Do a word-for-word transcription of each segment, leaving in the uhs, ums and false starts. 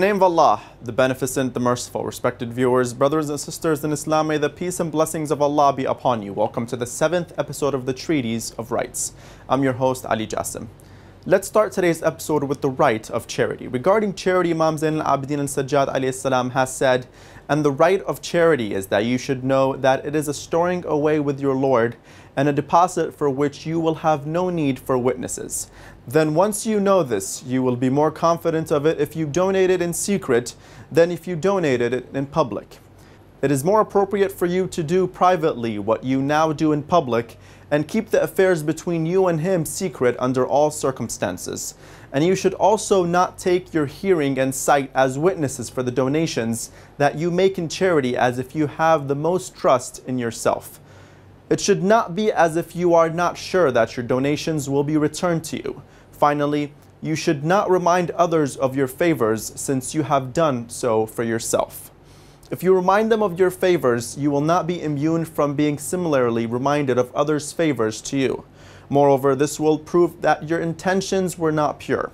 In the name of Allah, the Beneficent, the Merciful, respected viewers, brothers and sisters in Islam, may the peace and blessings of Allah be upon you. Welcome to the seventh episode of the Treatise of Rights. I'm your host, Ali Jasim. Let's start today's episode with the right of charity. Regarding charity, Imam Zain al-Abidin al-Sajjad has said, "And the right of charity is that you should know that it is a storing away with your Lord and a deposit for which you will have no need for witnesses. Then once you know this, you will be more confident of it if you donate it in secret than if you donated it in public. It is more appropriate for you to do privately what you now do in public and keep the affairs between you and him secret under all circumstances. And you should also not take your hearing and sight as witnesses for the donations that you make in charity as if you have the most trust in yourself. It should not be as if you are not sure that your donations will be returned to you. Finally, you should not remind others of your favors since you have done so for yourself. If you remind them of your favors, you will not be immune from being similarly reminded of others' favors to you. Moreover, this will prove that your intentions were not pure.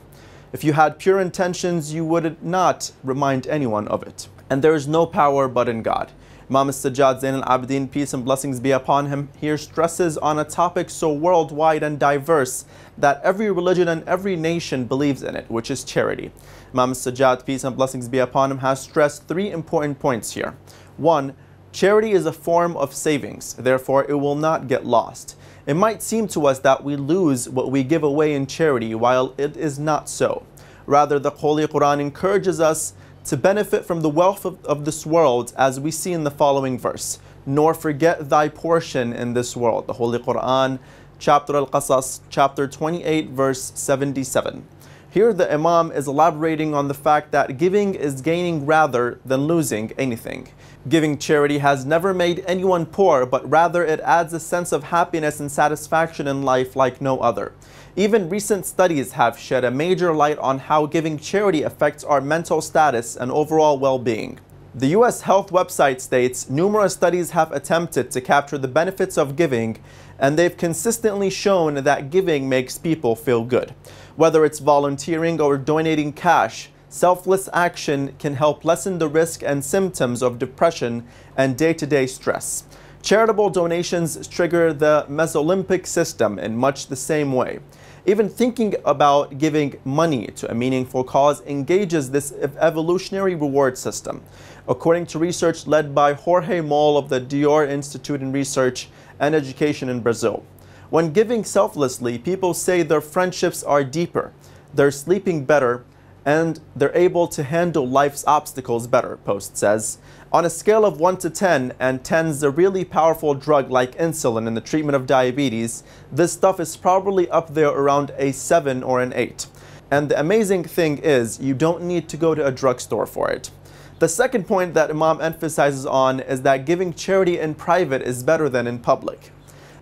If you had pure intentions, you would not remind anyone of it. And there is no power but in God." Imam al-Sajjad Zain al-Abidin, peace and blessings be upon him, here stresses on a topic so worldwide and diverse that every religion and every nation believes in it, which is charity. Imam al-Sajjad, peace and blessings be upon him, has stressed three important points here. One, charity is a form of savings, therefore it will not get lost. It might seem to us that we lose what we give away in charity, while it is not so. Rather, the Holy Quran encourages us to benefit from the wealth of, of this world, as we see in the following verse, "Nor forget thy portion in this world." The Holy Quran, chapter Al-Qasas, chapter twenty-eight, verse seventy-seven. Here the Imam is elaborating on the fact that giving is gaining rather than losing anything. Giving charity has never made anyone poor, but rather it adds a sense of happiness and satisfaction in life like no other. Even recent studies have shed a major light on how giving charity affects our mental status and overall well-being. The U S health website states, "Numerous studies have attempted to capture the benefits of giving, and they've consistently shown that giving makes people feel good. Whether it's volunteering or donating cash, selfless action can help lessen the risk and symptoms of depression and day-to-day stress. Charitable donations trigger the mesolimbic system in much the same way. Even thinking about giving money to a meaningful cause engages this evolutionary reward system." According to research led by Jorge Moll of the Dior Institute in Research and Education in Brazil, when giving selflessly, people say their friendships are deeper, they're sleeping better, and they're able to handle life's obstacles better, Post says. On a scale of one to ten, and ten is a really powerful drug like insulin in the treatment of diabetes, this stuff is probably up there around a seven or an eight. And the amazing thing is, you don't need to go to a drugstore for it. The second point that Imam emphasizes on is that giving charity in private is better than in public.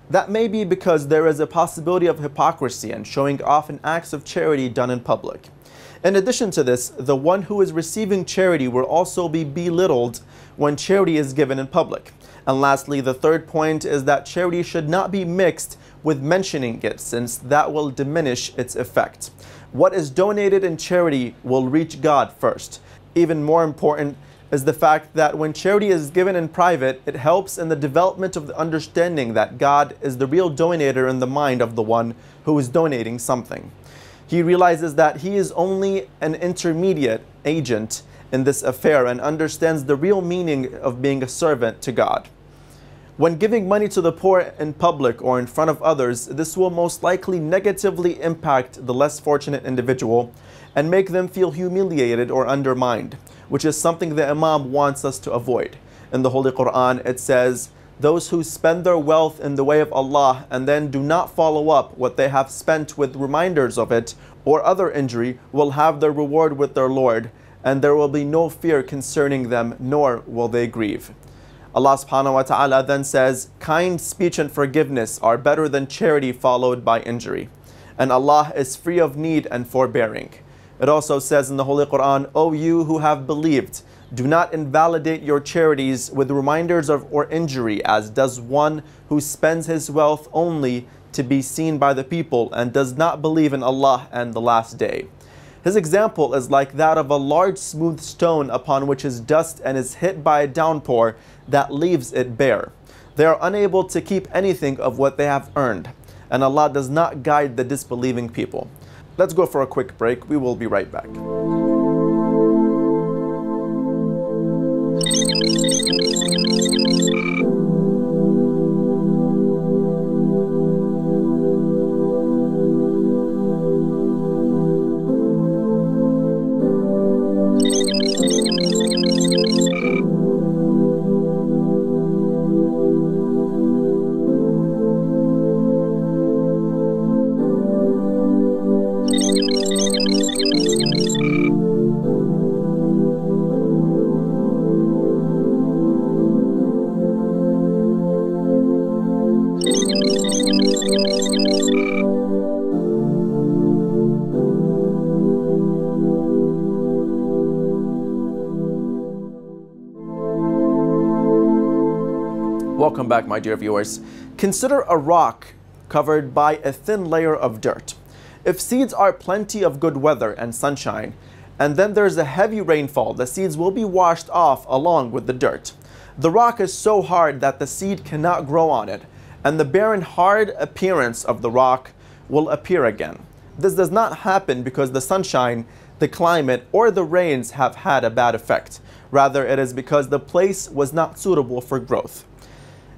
That may be because there is a possibility of hypocrisy and showing off in acts of charity done in public. In addition to this, the one who is receiving charity will also be belittled when charity is given in public. And lastly, the third point is that charity should not be mixed with mentioning it, since that will diminish its effect. What is donated in charity will reach God first. Even more important is the fact that when charity is given in private, it helps in the development of the understanding that God is the real donator in the mind of the one who is donating something. He realizes that he is only an intermediate agent in this affair and understands the real meaning of being a servant to God. When giving money to the poor in public or in front of others, this will most likely negatively impact the less fortunate individual and make them feel humiliated or undermined, which is something the Imam wants us to avoid. In the Holy Quran, it says, "Those who spend their wealth in the way of Allah and then do not follow up what they have spent with reminders of it or other injury will have their reward with their Lord, and there will be no fear concerning them, nor will they grieve." Allah subhanahu wa ta'ala then says, "Kind speech and forgiveness are better than charity followed by injury. And Allah is free of need and forbearing." It also says in the Holy Quran, "O you who have believed, do not invalidate your charities with reminders of or injury, as does one who spends his wealth only to be seen by the people and does not believe in Allah and the last day." His example is like that of a large smooth stone upon which is dust and is hit by a downpour that leaves it bare. They are unable to keep anything of what they have earned, and Allah does not guide the disbelieving people. Let's go for a quick break. We will be right back. Welcome back, my dear viewers. Consider a rock covered by a thin layer of dirt. If seeds are plenty of good weather and sunshine, and then there's a heavy rainfall, the seeds will be washed off along with the dirt. The rock is so hard that the seed cannot grow on it, and the barren, hard appearance of the rock will appear again. This does not happen because the sunshine, the climate, or the rains have had a bad effect. Rather, it is because the place was not suitable for growth.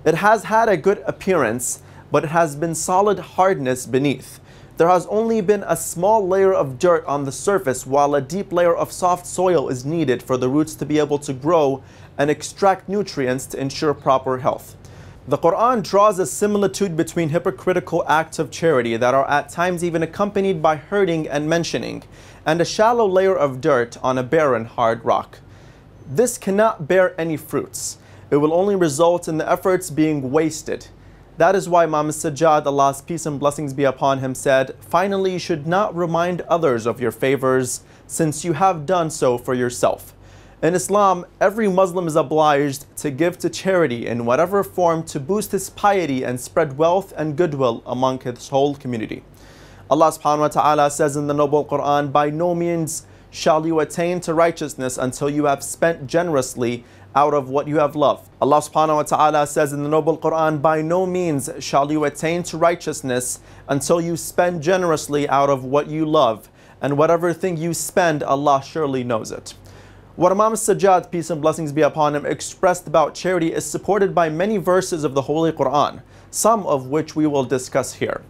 It has had a good appearance, but it has been solid hardness beneath. There has only been a small layer of dirt on the surface, while a deep layer of soft soil is needed for the roots to be able to grow and extract nutrients to ensure proper health. The Quran draws a similitude between hypocritical acts of charity that are at times even accompanied by hurting and mentioning, and a shallow layer of dirt on a barren, hard rock. This cannot bear any fruits. It will only result in the efforts being wasted. That is why Imam Al-Sajjad, Allah's peace and blessings be upon him, said, "Finally, you should not remind others of your favors, since you have done so for yourself." In Islam, every Muslim is obliged to give to charity in whatever form to boost his piety and spread wealth and goodwill among his whole community. Allah subhanahu wa ta'ala says in the Noble Quran, "By no means shall you attain to righteousness until you have spent generously out of what you have loved." Allah subhanahu wa ta'ala says in the Noble Quran, "By no means shall you attain to righteousness until you spend generously out of what you love, and whatever thing you spend, Allah surely knows it." What Imam Al-Sajjad, peace and blessings be upon him, expressed about charity is supported by many verses of the Holy Quran, some of which we will discuss here.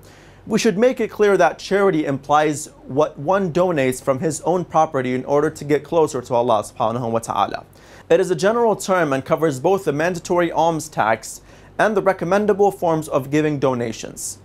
We should make it clear that charity implies what one donates from his own property in order to get closer to Allah subhanahu wa ta'ala. It is a general term and covers both the mandatory alms tax and the recommendable forms of giving donations.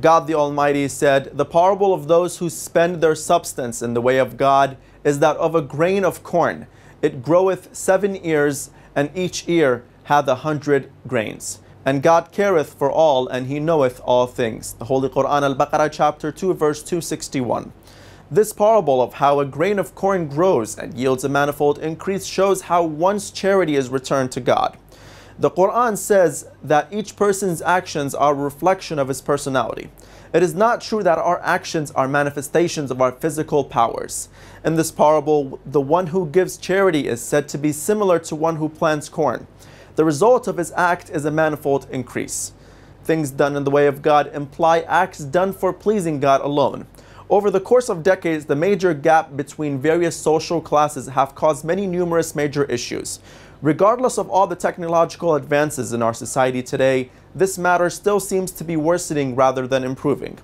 God the Almighty said, "The parable of those who spend their substance in the way of God is that of a grain of corn. It groweth seven ears, and each ear hath a hundred grains. And God careth for all, and He knoweth all things." The Holy Quran, Al-Baqarah chapter two, verse two sixty-one. This parable of how a grain of corn grows and yields a manifold increase shows how one's charity is returned to God. The Quran says that each person's actions are a reflection of his personality. It is not true that our actions are manifestations of our physical powers. In this parable, the one who gives charity is said to be similar to one who plants corn. The result of his act is a manifold increase. Things done in the way of God imply acts done for pleasing God alone. Over the course of decades, the major gap between various social classes have caused many numerous major issues. Regardless of all the technological advances in our society today, this matter still seems to be worsening rather than improving.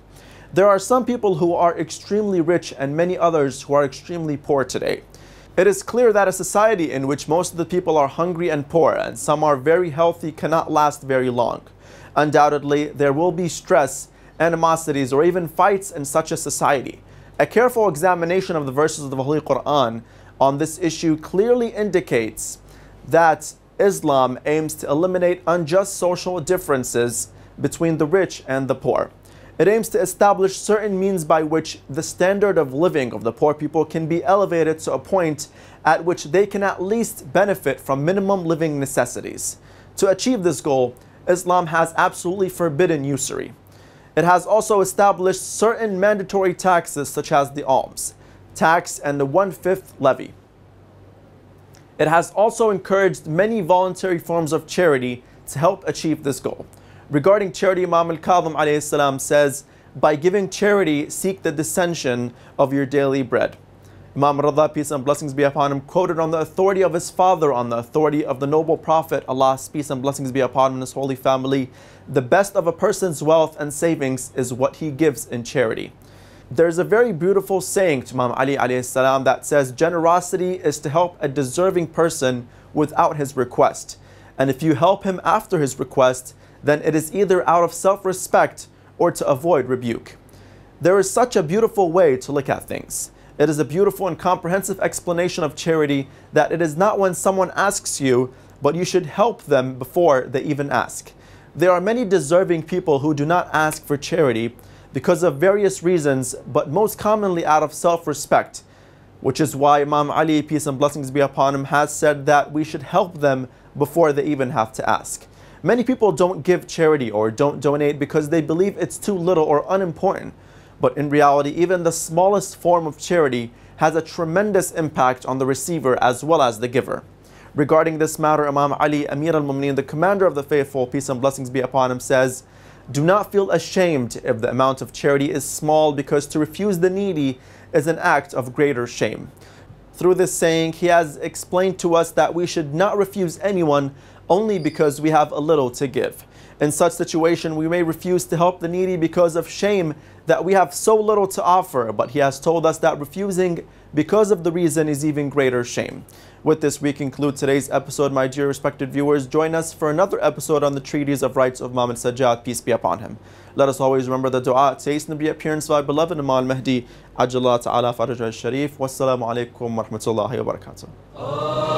There are some people who are extremely rich and many others who are extremely poor today. It is clear that a society in which most of the people are hungry and poor, and some are very healthy, cannot last very long. Undoubtedly, there will be stress, animosities, or even fights in such a society. A careful examination of the verses of the Holy Quran on this issue clearly indicates that Islam aims to eliminate unjust social differences between the rich and the poor. It aims to establish certain means by which the standard of living of the poor people can be elevated to a point at which they can at least benefit from minimum living necessities. To achieve this goal, Islam has absolutely forbidden usury. It has also established certain mandatory taxes such as the alms. tax, and the one-fifth levy. It has also encouraged many voluntary forms of charity to help achieve this goal. Regarding charity, Imam Al-Kadhim alayhi salam says, "By giving charity, seek the dissension of your daily bread." Imam Radha, peace and blessings be upon him, quoted on the authority of his father, on the authority of the noble Prophet, Allah's peace and blessings be upon him and his holy family, "The best of a person's wealth and savings is what he gives in charity." There's a very beautiful saying to Imam Ali alayhi salam that says, "Generosity is to help a deserving person without his request. And if you help him after his request, then it is either out of self-respect or to avoid rebuke." There is such a beautiful way to look at things. It is a beautiful and comprehensive explanation of charity, that it is not when someone asks you, but you should help them before they even ask. There are many deserving people who do not ask for charity because of various reasons, but most commonly out of self-respect, which is why Imam Ali, peace and blessings be upon him, has said that we should help them before they even have to ask. Many people don't give charity or don't donate because they believe it's too little or unimportant. But in reality, even the smallest form of charity has a tremendous impact on the receiver as well as the giver. Regarding this matter, Imam Ali, Amir al-Mu'mineen, the commander of the faithful, peace and blessings be upon him, says, "Do not feel ashamed if the amount of charity is small, because to refuse the needy is an act of greater shame." Through this saying, he has explained to us that we should not refuse anyone only because we have a little to give. In such situation, we may refuse to help the needy because of shame that we have so little to offer, but he has told us that refusing because of the reason is even greater shame. With this, we conclude today's episode, my dear respected viewers. Join us for another episode on the Treatise of Rights of Imam Al-Sajjad, peace be upon him. Let us always remember the dua, today's Nabi appearance by beloved Imam Mahdi, Ajalla Ta'ala Faraj Al-Sharif. Wassalamu alaikum wa rahmatullahi wa barakatuh.